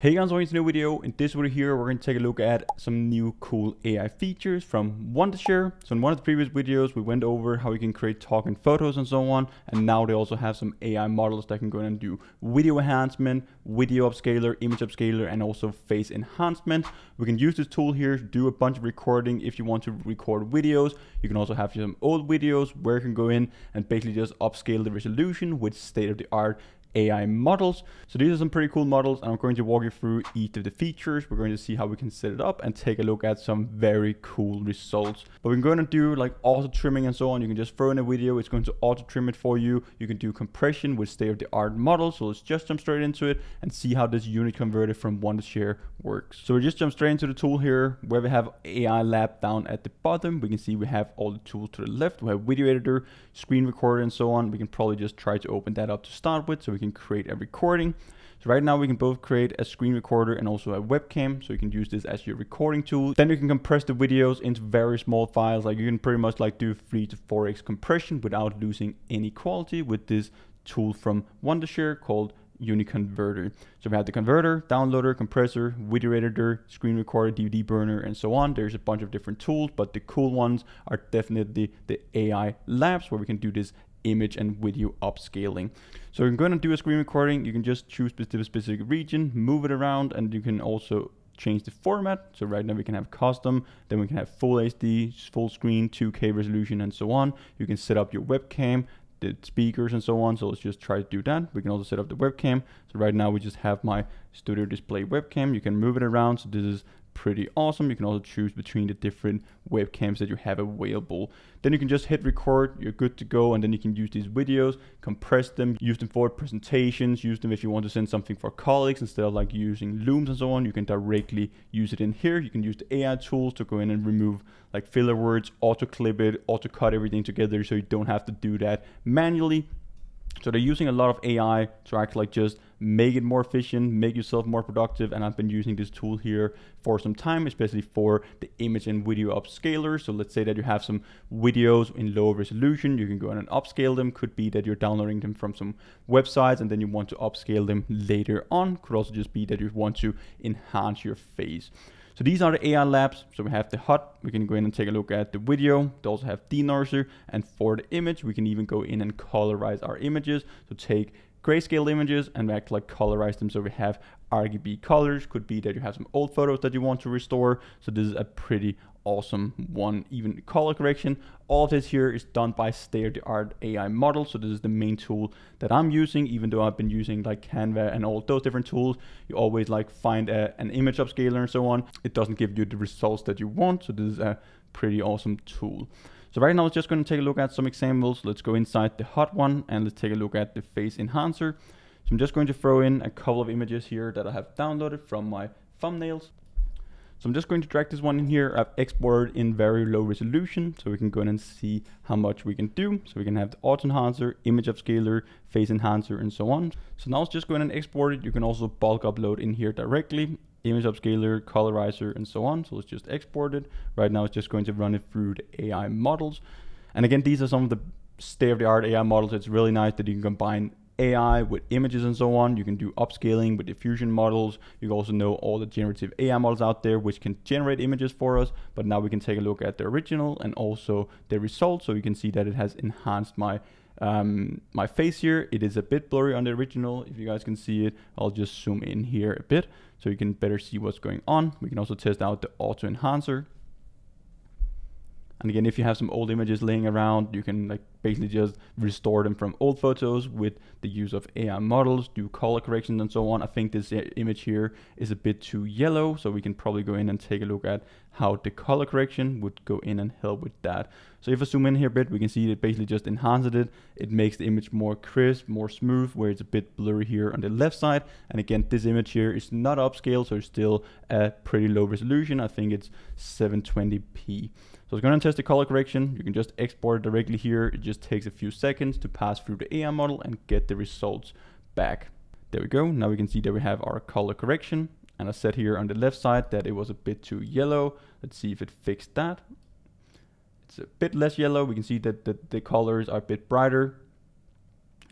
Hey guys, welcome to a new video. In this video here, we're going to take a look at some new cool AI features from Wondershare. So in one of the previous videos, we went over how you can create talking photos and so on. And now they also have some AI models that can go in and do video enhancement, video upscaler, image upscaler, and also face enhancement. We can use this tool here to do a bunch of recording. If you want to record videos, you can also have some old videos where you can go in and basically just upscale the resolution with state-of-the-art AI models. So these are some pretty cool models, and I'm going to walk you through each of the features. We're going to see how we can set it up and take a look at some very cool results. But we're going to do like auto trimming and so on. You can just throw in a video, it's going to auto trim it for you. You can do compression with state-of-the-art models. So let's just jump straight into it and see how this UniConverter from Wondershare works. So we just jump straight into the tool here where we have AI lab down at the bottom. We can see we have all the tools to the left. We have video editor, screen recorder, and so on. We can probably just try to open that up to start with so we can create a recording. So right now we can both create a screen recorder and also a webcam. So you can use this as your recording tool. Then you can compress the videos into very small files. Like you can pretty much like do 3 to 4x compression without losing any quality with this tool from Wondershare called UniConverter. So we have the converter, downloader, compressor, video editor, screen recorder, DVD burner, and so on. There's a bunch of different tools, but the cool ones are definitely the AI labs where we can do this image and video upscaling. So you're going to do a screen recording. You can just choose a specific region, move it around, and you can also change the format. So right now we can have custom, then we can have full HD, full screen, 2K resolution, and so on. You can set up your webcam, the speakers, and so on. So let's just try to do that. We can also set up the webcam. So right now we just have my studio display webcam. You can move it around. So this is pretty awesome. You can also choose between the different webcams that you have available. Then you can just hit record, you're good to go, and then you can use these videos, compress them, use them for presentations, use them if you want to send something for colleagues instead of like using Looms and so on. You can directly use it in here. You can use the AI tools to go in and remove like filler words, auto clip it, auto cut everything together so you don't have to do that manually. So they're using a lot of AI to actually like just make it more efficient, make yourself more productive. And I've been using this tool here for some time, especially for the image and video upscaler. So let's say that you have some videos in low resolution, you can go in and upscale them. Could be that you're downloading them from some websites and then you want to upscale them later on. Could also just be that you want to enhance your face. So these are the AI labs. So we have the HUD. We can go in and take a look at the video. They also have denoiser. And for the image, we can even go in and colorize our images. So take grayscale images and actually like colorize them. So we have RGB colors. Could be that you have some old photos that you want to restore. So this is a pretty awesome one. Even color correction, all of this here is done by state-of-the-art AI model. So this is the main tool that I'm using, even though I've been using like Canva and all those different tools. You always like find an image upscaler and so on. It doesn't give you the results that you want. So this is a pretty awesome tool. So right now I'm just going to take a look at some examples. Let's go inside the hot one and let's take a look at the face enhancer. So I'm just going to throw in a couple of images here that I have downloaded from my thumbnails. So I'm just going to drag this one in here. I've exported in very low resolution so we can go in and see how much we can do. So we can have the auto enhancer, image upscaler, face enhancer, and so on. So now let's just go in and export it. You can also bulk upload in here directly, image upscaler, colorizer, and so on. So let's just export it. Right now it's just going to run it through the AI models. And again, these are some of the state-of-the-art AI models. It's really nice that you can combine AI with images and so on. You can do upscaling with diffusion models. You also know all the generative AI models out there which can generate images for us, but now we can take a look at the original and also the results. So you can see that it has enhanced my face here. It is a bit blurry on the original. If you guys can see it, I'll just zoom in here a bit so you can better see what's going on. We can also test out the auto enhancer. And again, if you have some old images laying around, you can like basically just restore them from old photos with the use of AI models, do color corrections and so on. I think this image here is a bit too yellow, so we can probably go in and take a look at how the color correction would go in and help with that. So if I zoom in here a bit, we can see it basically just enhances it. It makes the image more crisp, more smooth, where it's a bit blurry here on the left side. And again, this image here is not upscale, so it's still a pretty low resolution. I think it's 720p. So it's going to test the color correction. You can just export it directly here. It just takes a few seconds to pass through the AI model and get the results back. There we go. Now we can see that we have our color correction. And I said here on the left side that it was a bit too yellow. Let's see if it fixed that. It's a bit less yellow. We can see that the colors are a bit brighter.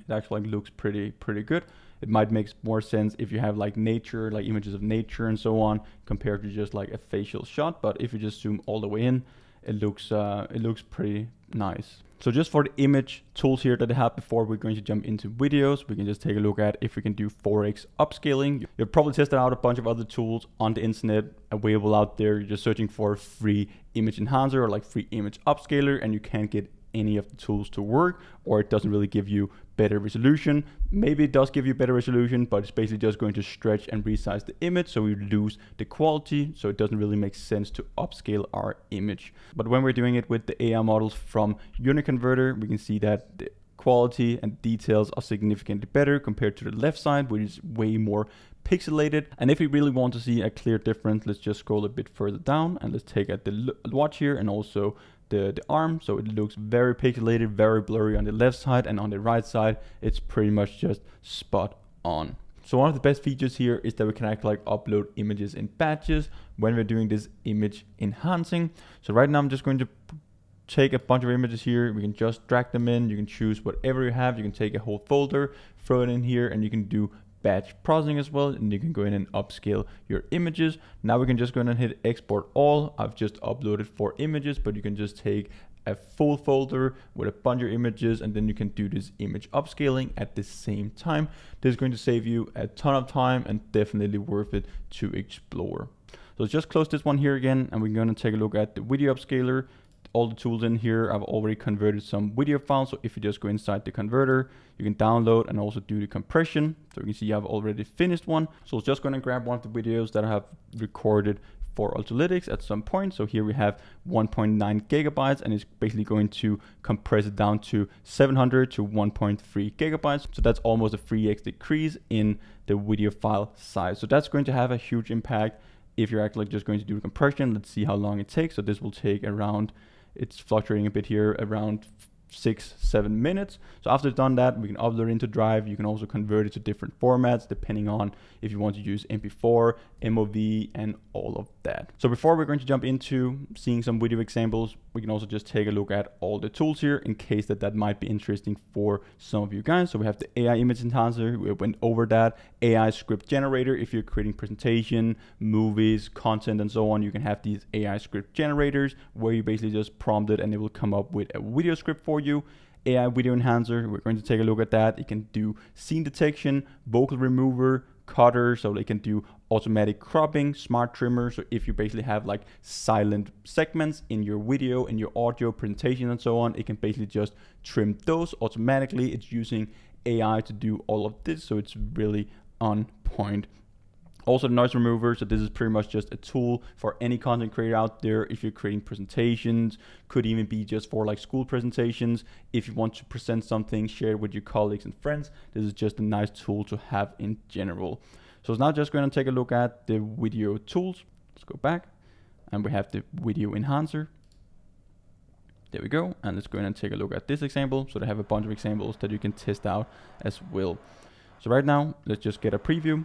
It actually looks pretty good. It might make more sense if you have like nature, like images of nature and so on, compared to just like a facial shot. But if you just zoom all the way in, it looks pretty nice. So just for the image tools here that I had before, we're going to jump into videos. We can just take a look at if we can do 4x upscaling. You've probably tested out a bunch of other tools on the internet available out there. You're just searching for free image enhancer or like free image upscaler, and you can't get any of the tools to work, or it doesn't really give you better resolution. Maybe it does give you better resolution, but it's basically just going to stretch and resize the image, so we lose the quality, so it doesn't really make sense to upscale our image. But when we're doing it with the AI models from UniConverter, we can see that the quality and details are significantly better compared to the left side, which is way more pixelated. And if we really want to see a clear difference, let's just scroll a bit further down and let's take at the watch here and also the arm. So it looks very pixelated, very blurry on the left side, and on the right side it's pretty much just spot on. So one of the best features here is that we can actually like upload images in batches when we're doing this image enhancing. So right now I'm just going to take a bunch of images here. We can just drag them in. You can choose whatever you have. You can take a whole folder, throw it in here, and you can do batch processing as well, and you can go in and upscale your images. Now we can just go in and hit export all. I've just uploaded 4 images, but you can just take a full folder with a bunch of images, and then you can do this image upscaling at the same time. This is going to save you a ton of time and definitely worth it to explore. So let's just close this one here again, and we're going to take a look at the video upscaler. All the tools in here, I've already converted some video files. So if you just go inside the converter, you can download and also do the compression. So you can see I've already finished one. So I was just going to grab one of the videos that I have recorded for Ultralytics at some point. So here we have 1.9 gigabytes, and it's basically going to compress it down to 700 to 1.3 gigabytes. So that's almost a 3x decrease in the video file size. So that's going to have a huge impact if you're actually just going to do compression. Let's see how long it takes. So this will take around, it's fluctuating a bit here, around 6-7 minutes. So after done that, we can upload into Drive. You can also convert it to different formats depending on if you want to use MP4, MOV, and all of that. So before we're going to jump into seeing some video examples, we can also just take a look at all the tools here in case that might be interesting for some of you guys. So we have the AI image enhancer, we went over that. AI script generator, if you're creating presentation, movies, content, and so on, you can have these AI script generators where you basically just prompt it and it will come up with a video script for you. AI video enhancer, we're going to take a look at that. It can do scene detection, vocal remover, cutter, so they can do automatic cropping, smart trimmer. So if you basically have like silent segments in your video, in your audio presentation and so on, it can basically just trim those automatically. It's using AI to do all of this, so it's really on point. Also the noise remover, so this is pretty much just a tool for any content creator out there. If you're creating presentations, could even be just for like school presentations. If you want to present something, share it with your colleagues and friends, this is just a nice tool to have in general. So it's now just going to take a look at the video tools. Let's go back, and we have the video enhancer. There we go. And let's go in and take a look at this example. So they have a bunch of examples that you can test out as well. So right now, let's just get a preview.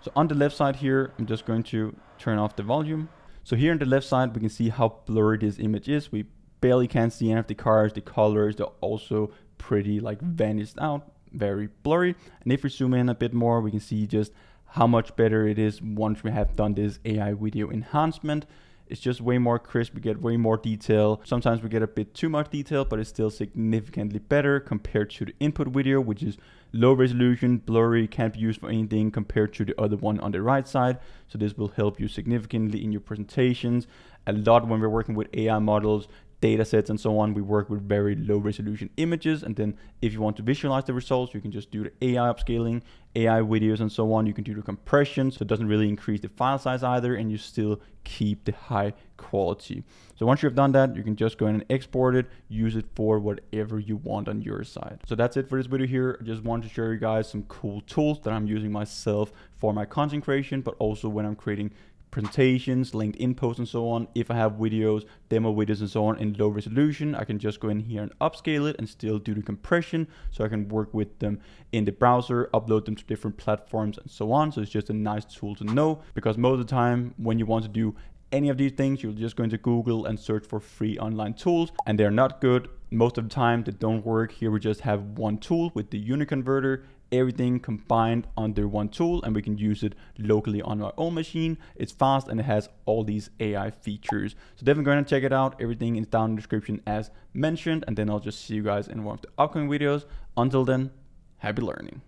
So on the left side here, I'm just going to turn off the volume. So here on the left side, we can see how blurry this image is. We barely can see any of the cars, the colors, they're also pretty like vanished out, very blurry. And if we zoom in a bit more, we can see just how much better it is once we have done this AI video enhancement. It's just way more crisp, we get way more detail. Sometimes we get a bit too much detail, but it's still significantly better compared to the input video, which is low resolution, blurry, can't be used for anything compared to the other one on the right side. So this will help you significantly in your presentations. A lot when we're working with AI models, data sets and so on, we work with very low resolution images. And then if you want to visualize the results, you can just do the AI upscaling, AI videos and so on. You can do the compression, so it doesn't really increase the file size either, and you still keep the high quality. So once you've done that, you can just go in and export it, use it for whatever you want on your side. So that's it for this video here. I just wanted to show you guys some cool tools that I'm using myself for my content creation, but also when I'm creating presentations, LinkedIn posts and so on. If I have videos, demo videos and so on in low resolution, I can just go in here and upscale it and still do the compression, so I can work with them in the browser, upload them to different platforms and so on. So it's just a nice tool to know, because most of the time when you want to do any of these things, you're just going to Google and search for free online tools, and they're not good. Most of the time they don't work. Here we just have one tool with the UniConverter everything combined under one tool, and we can use it locally on our own machine. It's fast and it has all these AI features. So definitely go ahead and check it out. Everything is down in the description as mentioned, and then I'll just see you guys in one of the upcoming videos. Until then, happy learning.